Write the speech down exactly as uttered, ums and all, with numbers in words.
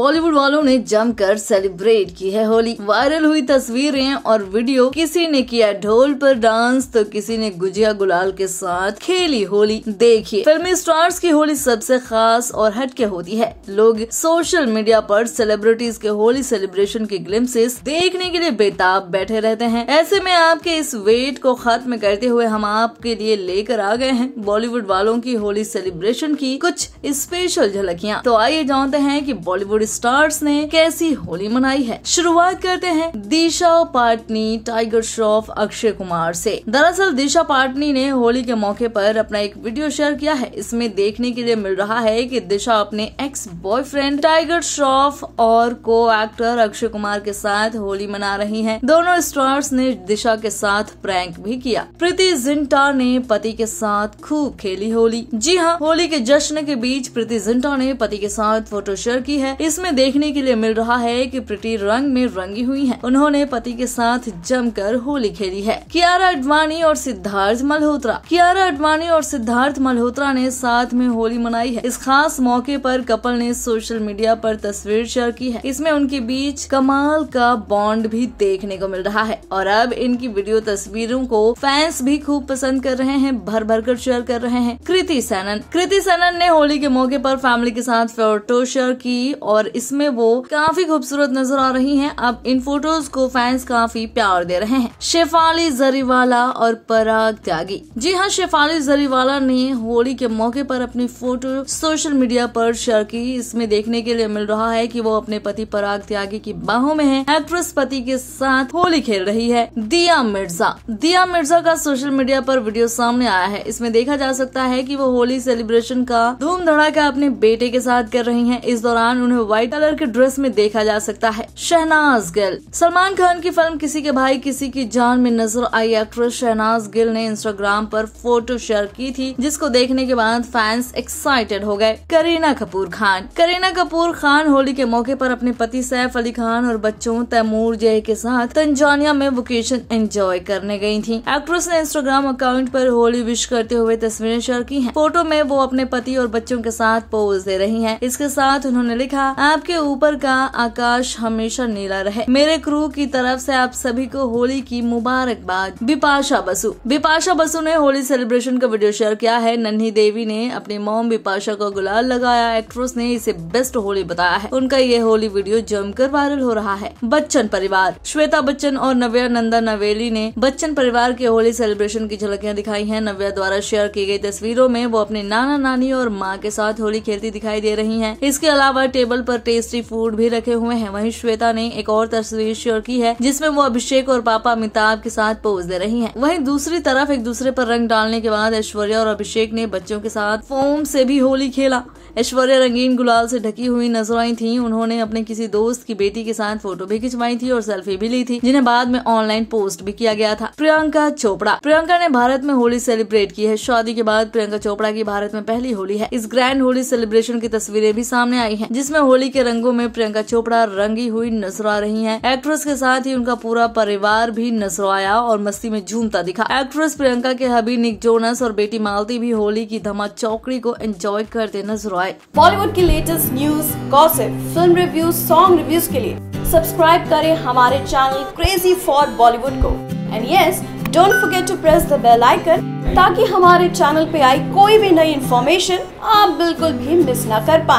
बॉलीवुड वालों ने जमकर सेलिब्रेट की है होली। वायरल हुई तस्वीरें और वीडियो, किसी ने किया ढोल पर डांस तो किसी ने गुजिया गुलाल के साथ खेली होली। देखिए, फिल्मी स्टार्स की होली सबसे खास और हटके होती है। लोग सोशल मीडिया पर सेलिब्रिटीज के होली सेलिब्रेशन के ग्लिम्सेस देखने के लिए बेताब बैठे रहते हैं। ऐसे में आपके इस वेट को खत्म करते हुए हम आपके लिए लेकर आ गए हैं बॉलीवुड वालों की होली सेलिब्रेशन की कुछ स्पेशल झलकियाँ। तो आइए जानते हैं कि बॉलीवुड स्टार्स ने कैसी होली मनाई है। शुरुआत करते हैं दिशा पाटनी, टाइगर श्रॉफ, अक्षय कुमार से। दरअसल दिशा पाटनी ने होली के मौके पर अपना एक वीडियो शेयर किया है। इसमें देखने के लिए मिल रहा है कि दिशा अपने एक्स बॉयफ्रेंड टाइगर श्रॉफ और को एक्टर अक्षय कुमार के साथ होली मना रही हैं। दोनों स्टार्स ने दिशा के साथ प्रैंक भी किया। प्रीति जिंटा ने पति के साथ खूब खेली होली। जी हाँ, होली के जश्न के बीच प्रीति जिंटा ने पति के साथ फोटो शेयर की है। इसमें देखने के लिए मिल रहा है कि प्रीति रंग में रंगी हुई हैं। उन्होंने पति के साथ जमकर होली खेली है। कियारा अडवाणी और सिद्धार्थ मल्होत्रा कियारा अडवाणी और सिद्धार्थ मल्होत्रा ने साथ में होली मनाई है। इस खास मौके पर कपल ने सोशल मीडिया पर तस्वीर शेयर की है। इसमें उनके बीच कमाल का बॉन्ड भी देखने को मिल रहा है और अब इनकी वीडियो तस्वीरों को फैंस भी खूब पसंद कर रहे हैं, भर भर कर शेयर कर रहे हैं। कृति सैनन कृति सैनन ने होली के मौके पर फैमिली के साथ फोटो शेयर की और इसमें वो काफी खूबसूरत नजर आ रही हैं। अब इन फोटोज को फैंस काफी प्यार दे रहे हैं। शेफाली जरीवाला और पराग त्यागी। जी हाँ, शेफाली जरीवाला ने होली के मौके पर अपनी फोटो सोशल मीडिया पर शेयर की। इसमें देखने के लिए मिल रहा है कि वो अपने पति पराग त्यागी की बाहों में है। एक्ट्रेस पति के साथ होली खेल रही है। दिया मिर्जा दिया मिर्जा का सोशल मीडिया पर वीडियो सामने आया है। इसमें देखा जा सकता है कि वो होली सेलिब्रेशन का धूम धड़ाका अपने बेटे के साथ कर रही हैं। इस दौरान उन्हें व्हाइट कलर के ड्रेस में देखा जा सकता है। शहनाज गिल सलमान खान की फिल्म किसी के भाई किसी की जान में नजर आई एक्ट्रेस शहनाज गिल ने इंस्टाग्राम पर फोटो शेयर की थी, जिसको देखने के बाद फैंस एक्साइटेड हो गए। करीना कपूर खान करीना कपूर खान होली के मौके पर अपने पति सैफ अली खान और बच्चों तैमूर जय के साथ तंजानिया में वेकेशन एंजॉय करने गई थीं। एक्ट्रेस ने इंस्टाग्राम अकाउंट पर होली विश करते हुए तस्वीरें शेयर की हैं। फोटो में वो अपने पति और बच्चों के साथ पोज दे रही हैं। इसके साथ उन्होंने लिखा, आपके ऊपर का आकाश हमेशा नीला रहे। मेरे क्रू की तरफ से आप सभी को होली की मुबारकबाद। बिपाशा बसु बिपाशा बसु ने होली सेलिब्रेशन का वीडियो शेयर किया है। नन्ही देवी ने अपनी मॉम बिपाशा को गुलाल लगाया। एक्ट्रेस ने इसे बेस्ट होली बताया है। उनका ये होली वीडियो जमकर वायरल हो रहा है। बच्चन परिवार श्वेता बच्चन और नव्या नंदा नवेली ने बच्चन परिवार के होली सेलिब्रेशन की झलकियां दिखाई हैं। नव्या द्वारा शेयर की गई तस्वीरों में वो अपने नाना नानी और माँ के साथ होली खेलती दिखाई दे रही हैं। इसके अलावा टेबल पर टेस्टी फूड भी रखे हुए हैं। वहीं श्वेता ने एक और तस्वीर शेयर की है, जिसमें वो अभिषेक और पापा अमिताभ के साथ पोज दे रही हैं। वहीं दूसरी तरफ एक दूसरे पर रंग डालने के बाद ऐश्वर्या और अभिषेक ने बच्चों के साथ फोम से भी होली खेला। ऐश्वर्या रंगीन गुलाल से ढकी हुई नजर आई थी। उन्होंने अपने किसी दोस्त की बेटी के साथ फोटो भी खिंचवाई थी और सेल्फी भी ली थी, जिन्हें बाद में ऑनलाइन पोस्ट भी किया गया था। प्रियंका चोपड़ा प्रियंका ने भारत में होली सेलिब्रेट की है। शादी के बाद प्रियंका चोपड़ा की भारत में पहली होली है। इस ग्रैंड होली सेलिब्रेशन की तस्वीरें भी सामने आई हैं, जिसमें होली के रंगों में प्रियंका चोपड़ा रंगी हुई नजर आ रही हैं। एक्ट्रेस के साथ ही उनका पूरा परिवार भी नजर आया और मस्ती में झूमता दिखा। एक्ट्रेस प्रियंका के हबी निक जोनास और बेटी मालती भी होली की धमाचौकड़ी को एंजॉय करते नजर आए। बॉलीवुड की latest news, gossip, film reviews, song reviews के लिए सब्सक्राइब करें हमारे चैनल क्रेजी फॉर बॉलीवुड को। And yes, don't forget to press the bell icon, ताकि हमारे चैनल पे आई कोई भी नई इन्फॉर्मेशन आप बिल्कुल भी मिस ना कर पाए।